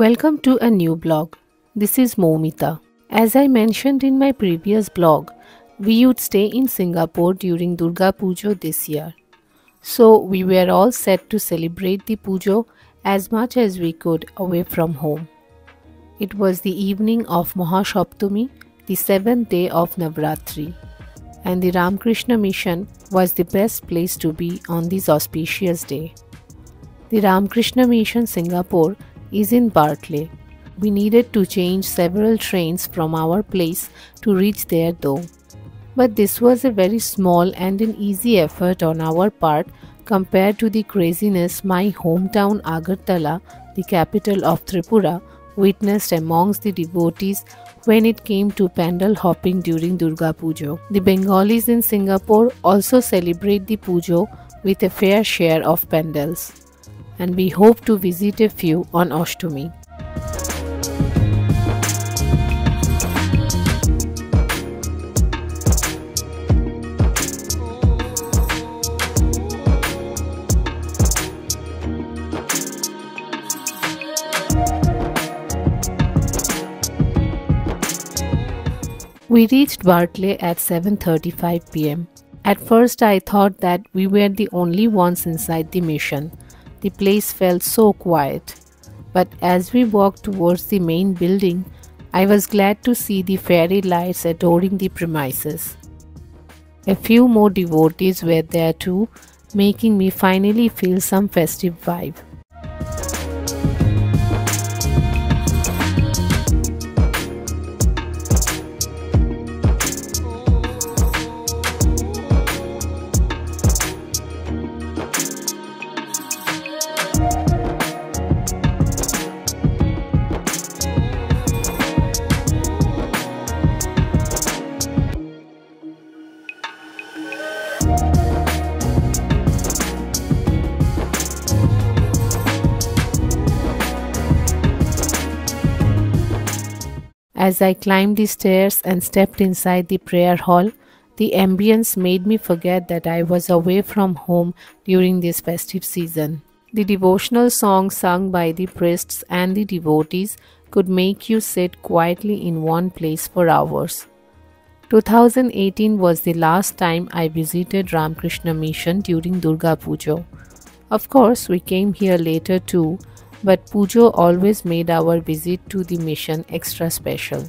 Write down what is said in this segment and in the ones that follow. Welcome to a new blog. This is Moumita. As I mentioned in my previous blog, we would stay in Singapore during Durga Pujo this year. So we were all set to celebrate the Pujo as much as we could away from home. It was the evening of Mahashaptumi, the 7th day of Navratri, and the Ramakrishna Mission was the best place to be on this auspicious day. The Ramakrishna Mission Singapore is in Bartley. We needed to change several trains from our place to reach there though. But this was a very small and an easy effort on our part compared to the craziness my hometown Agartala, the capital of Tripura, witnessed amongst the devotees when it came to pandal hopping during Durga Pujo. The Bengalis in Singapore also celebrate the Pujo with a fair share of pandals, and we hope to visit a few on Oshtami. We reached Bartley at 7:35 p.m. At first I thought that we were the only ones inside the mission. The place felt so quiet. But as we walked towards the main building, I was glad to see the fairy lights adorning the premises. A few more devotees were there too, making me finally feel some festive vibe. As I climbed the stairs and stepped inside the prayer hall, the ambience made me forget that I was away from home during this festive season. The devotional songs sung by the priests and the devotees could make you sit quietly in one place for hours. 2018 was the last time I visited Ramakrishna Mission during Durga Pujo. Of course, we came here later too, but Pujo always made our visit to the mission extra special.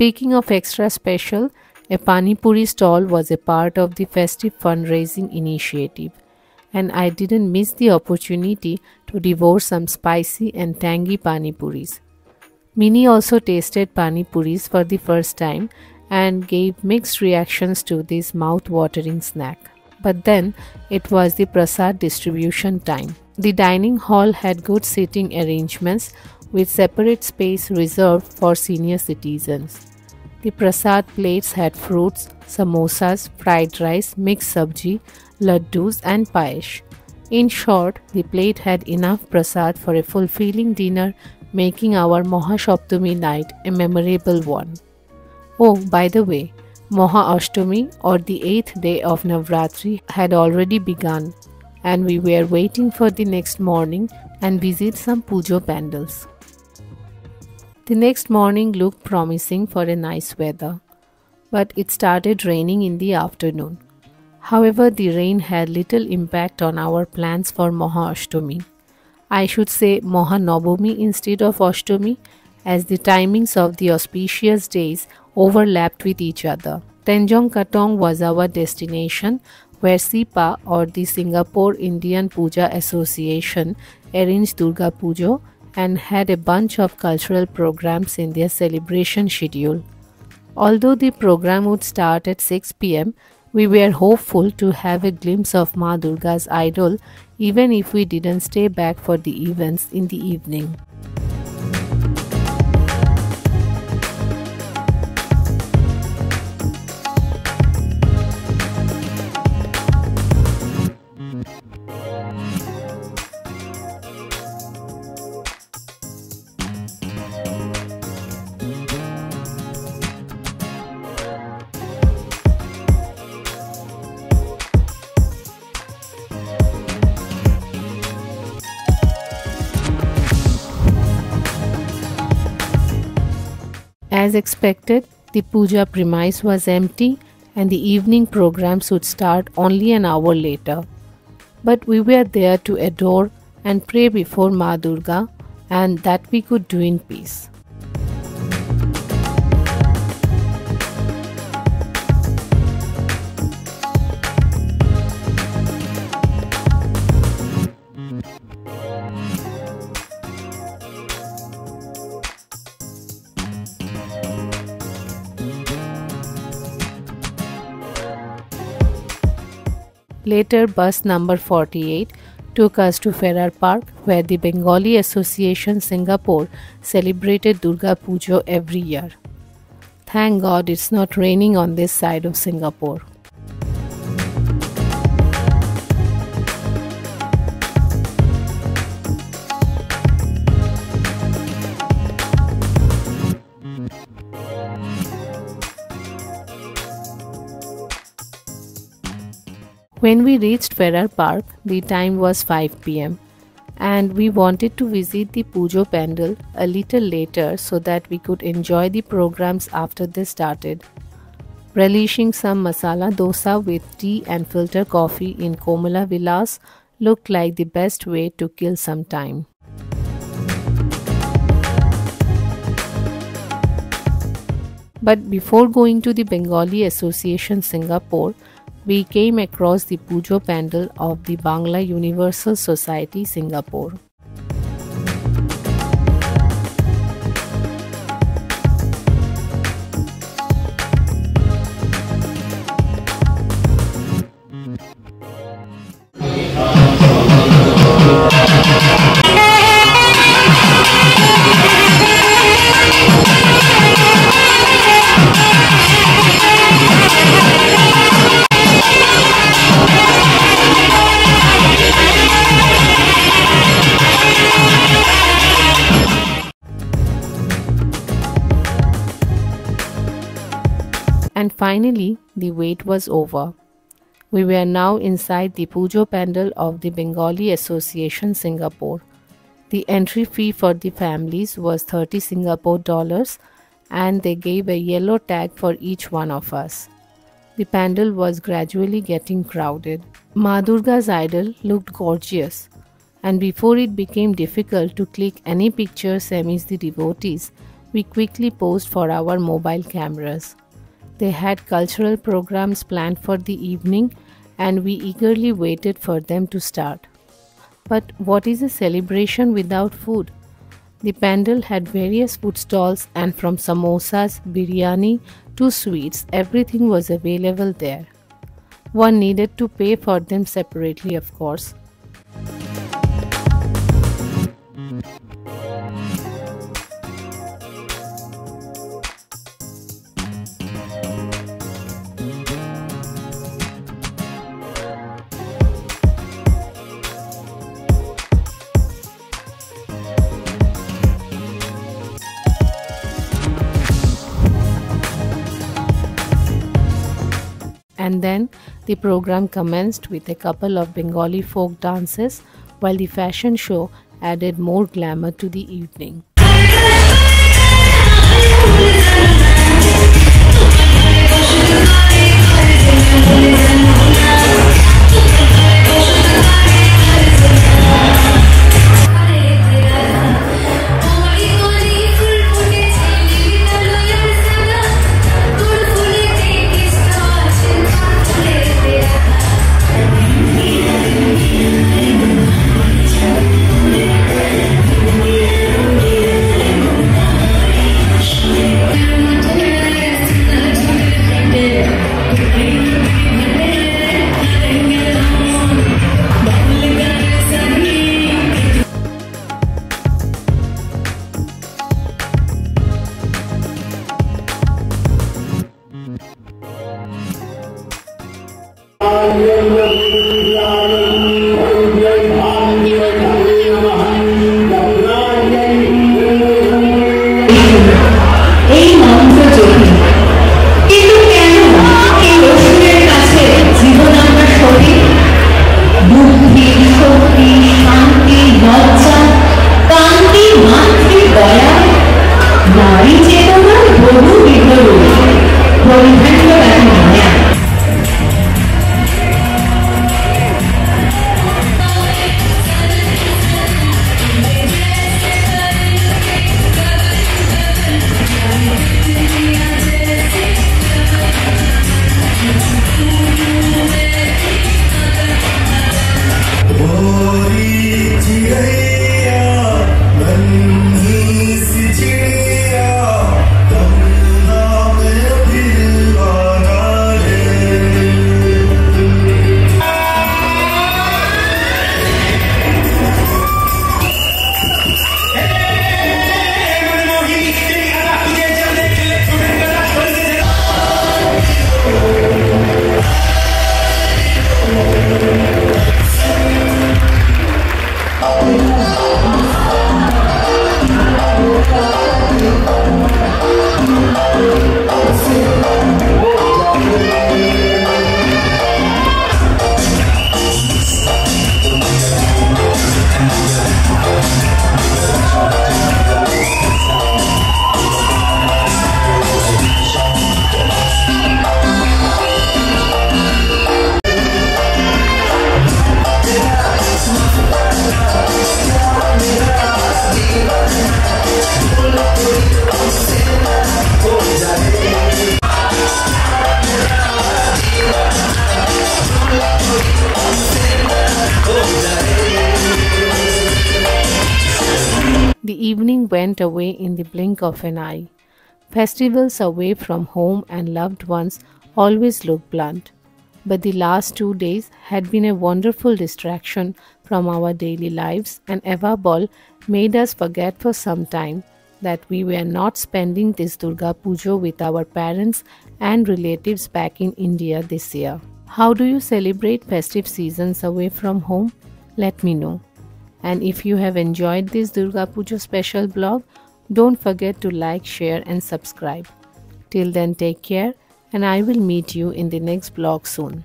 Speaking of extra special, a pani puri stall was a part of the festive fundraising initiative, and I didn't miss the opportunity to devour some spicy and tangy pani puris. Mini also tasted pani puris for the first time and gave mixed reactions to this mouth-watering snack. But then it was the Prasad distribution time. The dining hall had good seating arrangements with separate space reserved for senior citizens. The prasad plates had fruits, samosas, fried rice, mixed sabji, laddus and payesh. In short, the plate had enough prasad for a fulfilling dinner, making our Mahashaptumi night a memorable one. Oh, by the way, Maha Ashtami, or the 8th day of Navratri, had already begun, and we were waiting for the next morning and visit some Pujo pandals. The next morning looked promising for a nice weather, but it started raining in the afternoon. However, the rain had little impact on our plans for Maha Ashtami. I should say Moha Nobumi instead of Oshtami, as the timings of the auspicious days overlapped with each other. Tenjong Katong was our destination, where Sipa, or the Singapore Indian Puja Association, arranged Durga Pujo and had a bunch of cultural programs in their celebration schedule. Although the program would start at 6 p.m, we were hopeful to have a glimpse of Maa Durga's idol, even if we didn't stay back for the events in the evening. As expected, the puja premise was empty and the evening programs would start only an hour later. But we were there to adore and pray before Maa Durga, and that we could do in peace. Later, bus number 48 took us to Farrer Park, where the Bengali Association Singapore celebrated Durga Pujo every year. Thank God it's not raining on this side of Singapore. When we reached Farrer Park, the time was 5 p.m, and we wanted to visit the Pujo Pandal a little later so that we could enjoy the programs after they started. Relishing some masala dosa with tea and filter coffee in Komala Villas looked like the best way to kill some time. But before going to the Bengali Association Singapore, we came across the Pujo Pandal of the Bangla Universal Society Singapore. And finally, the wait was over. We were now inside the Pujo Pandal of the Bengali Association Singapore. The entry fee for the families was 30 Singapore dollars, and they gave a yellow tag for each one of us. The pandal was gradually getting crowded. Maa Durga's idol looked gorgeous, and before it became difficult to click any pictures amidst the devotees, we quickly posed for our mobile cameras. They had cultural programs planned for the evening, and we eagerly waited for them to start. But what is a celebration without food? The pandal had various food stalls, and from samosas, biryani to sweets, everything was available there. One needed to pay for them separately, of course. And then the program commenced with a couple of Bengali folk dances, while the fashion show added more glamour to the evening. The evening went away in the blink of an eye. Festivals away from home and loved ones always look blunt, but the last 2 days had been a wonderful distraction from our daily lives, and Eva Ball made us forget for some time that we were not spending this Durga Pujo with our parents and relatives back in India this year. How do you celebrate festive seasons away from home? Let me know. And if you have enjoyed this Durga Pujo special blog, don't forget to like, share and subscribe. Till then, take care, and I will meet you in the next blog soon.